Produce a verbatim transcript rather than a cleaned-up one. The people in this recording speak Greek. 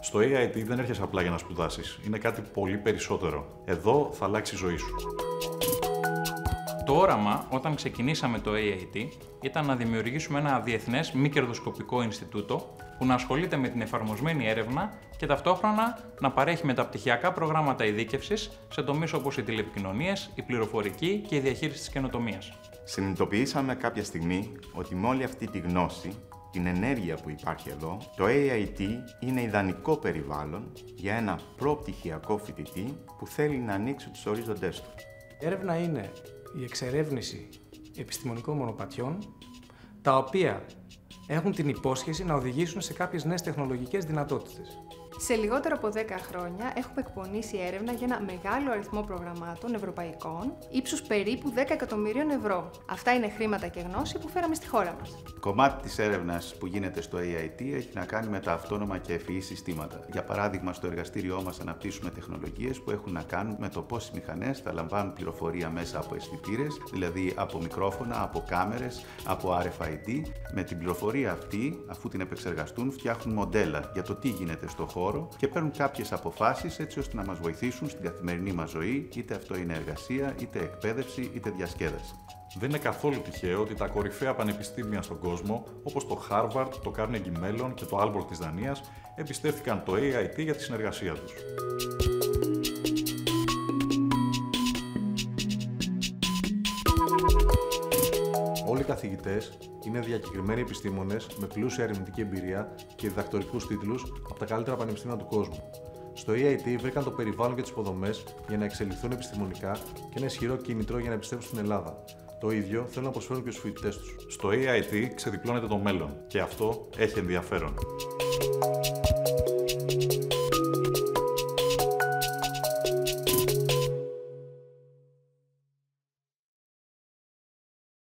Στο έι άι τι δεν έρχεσαι απλά για να σπουδάσεις. Είναι κάτι πολύ περισσότερο. Εδώ θα αλλάξει η ζωή σου. Το όραμα, όταν ξεκινήσαμε το έι άι τι, ήταν να δημιουργήσουμε ένα διεθνές μη κερδοσκοπικό Ινστιτούτο που να ασχολείται με την εφαρμοσμένη έρευνα και ταυτόχρονα να παρέχει μεταπτυχιακά προγράμματα ειδίκευσης σε τομείς όπως οι τηλεπικοινωνίες, η πληροφορική και η διαχείριση της καινοτομίας. Συνειδητοποιήσαμε κάποια στιγμή ότι με όλη αυτή τη γνώση, την ενέργεια που υπάρχει εδώ, το έι άι τι είναι ιδανικό περιβάλλον για ένα προπτυχιακό φοιτητή που θέλει να ανοίξει τους ορίζοντές του. Η έρευνα είναι η εξερεύνηση επιστημονικών μονοπατιών, τα οποία έχουν την υπόσχεση να οδηγήσουν σε κάποιες νέες τεχνολογικές δυνατότητες. Σε λιγότερο από δέκα χρόνια έχουμε εκπονήσει έρευνα για ένα μεγάλο αριθμό προγραμμάτων ευρωπαϊκών, ύψους περίπου δέκα εκατομμυρίων ευρώ. Αυτά είναι χρήματα και γνώση που φέραμε στη χώρα μας. Κομμάτι της έρευνας που γίνεται στο έι άι τι έχει να κάνει με τα αυτόνομα και ευφυή συστήματα. Για παράδειγμα, στο εργαστήριό μας αναπτύσσουμε τεχνολογίες που έχουν να κάνουν με το πώς οι μηχανές θα λαμβάνουν πληροφορία μέσα από αισθητήρες, δηλαδή από μικρόφωνα, από κάμερες, από αρ εφ άι ντι. Με την πληροφορία αυτή, αφού την επεξεργαστούν, φτιάχνουν μοντέλα για το τι γίνεται στο χώρο και παίρνουν κάποιες αποφάσεις έτσι ώστε να μας βοηθήσουν στην καθημερινή μας ζωή, είτε αυτό είναι εργασία, είτε εκπαίδευση, είτε διασκέδαση. Δεν είναι καθόλου τυχαίο ότι τα κορυφαία πανεπιστήμια στον κόσμο, όπως το Harvard, το Carnegie Mellon και το Aalborg της Δανίας, εμπιστεύτηκαν το έι άι τι για τη συνεργασία τους. Όλοι οι καθηγητές είναι διακεκριμένοι επιστήμονες με πλούσια ερευνητική εμπειρία και διδακτορικούς τίτλους από τα καλύτερα πανεπιστήμια του κόσμου. Στο έι άι τι βρήκαν το περιβάλλον και τις υποδομές για να εξελιχθούν επιστημονικά και ένα ισχυρό κίνητρο για να επιστρέψουν στην Ελλάδα. Το ίδιο θέλουν να προσφέρουν και στους φοιτητές τους. Στο έι άι τι ξεδιπλώνεται το μέλλον και αυτό έχει ενδιαφέρον.